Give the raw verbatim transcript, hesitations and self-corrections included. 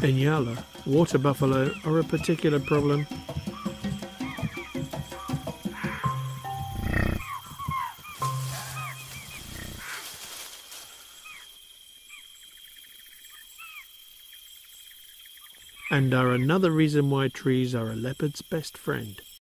In Yala, water buffalo are a particular problem. And are another reason why trees are a leopard's best friend.